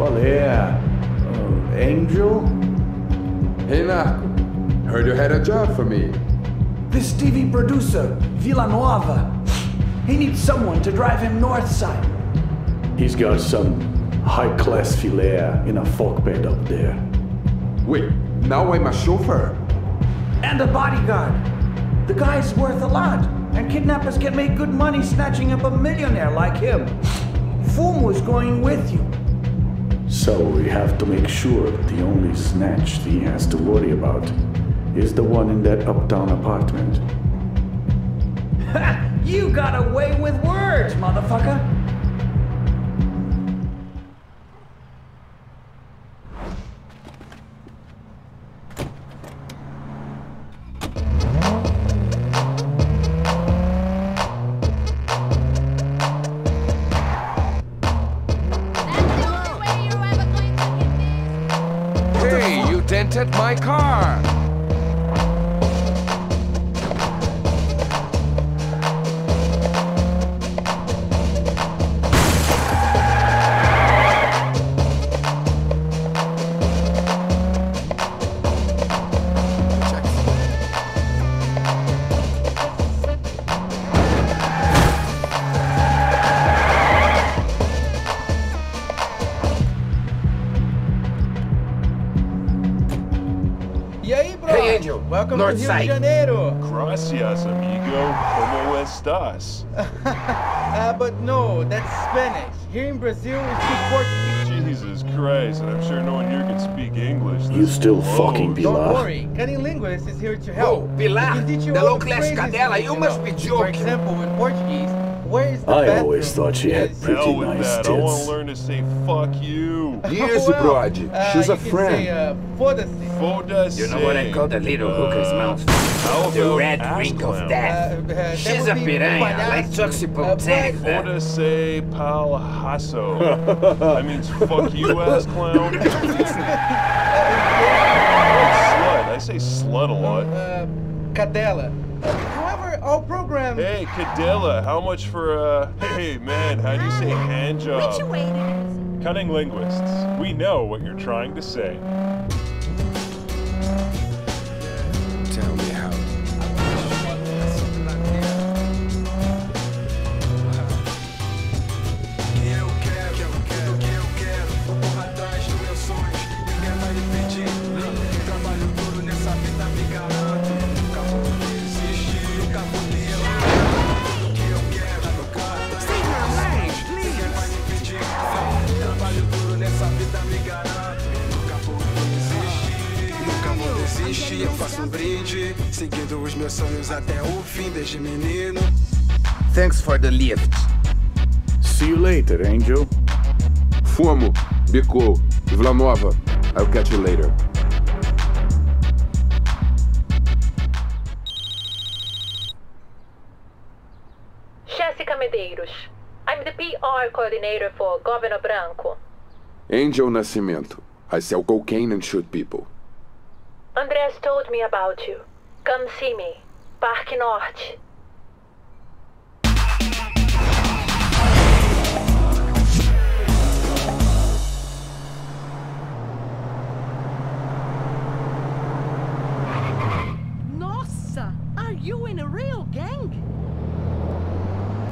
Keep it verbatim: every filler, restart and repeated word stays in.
Qual é? Uh, Angel? Hey, Narco. Heard you had a job for me. This T V producer, Vilanova. He needs someone to drive him north side. He's got some high-class filet in a fork bed up there. Wait, now I'm a chauffeur? And a bodyguard. The guy's worth a lot, and kidnappers can make good money snatching up a millionaire like him. Fumo's going with you. So we have to make sure the only snatch he has to worry about is the one in that uptown apartment. Ha! You got away with words, motherfucker! Hey, you dented my car! Welcome North to Rio de Janeiro. Gracias, amigo. Como estas? uh, but no, that's Spanish. Here in Brazil, we speak Portuguese. Jesus Christ, and I'm sure no one here can speak English. This you still low. Fucking Bilar. Don't worry, Cunning Linguist is here to help. Whoa, Bilar, the low-class cadela, you must be joking. For example, in Portuguese, where is the I bathroom? Always thought she had yes. pretty Hell nice tits. I want to learn to say fuck you. Here's the well, project. Uh, She's a friend. Foda-se. Foda-se. You know what I call the little uh, hooker's mouth? Uh, the red ring of death. Uh, uh, She's a piranha, like Toxipo Zegba. Foda-se palhaço. That means fuck you, ass clown. Like slut. I say slut a lot. Uh, cadela. However, all programs... Hey, cadela, how much for, uh... Hey, man, how do you say hand job? Which way it is? Cunning linguists, we know what you're trying to say. Tell me how. Thanks for the lift. See you later, Angel. Fumo, Bico, Vilanova. I'll catch you later. Jessica Medeiros. I'm the P R coordinator for Governor Branco. Angel Nascimento. I sell cocaine and shoot people. Andrés told me about you. Come see me. Parque Norte. Nossa! Are you in a real gang?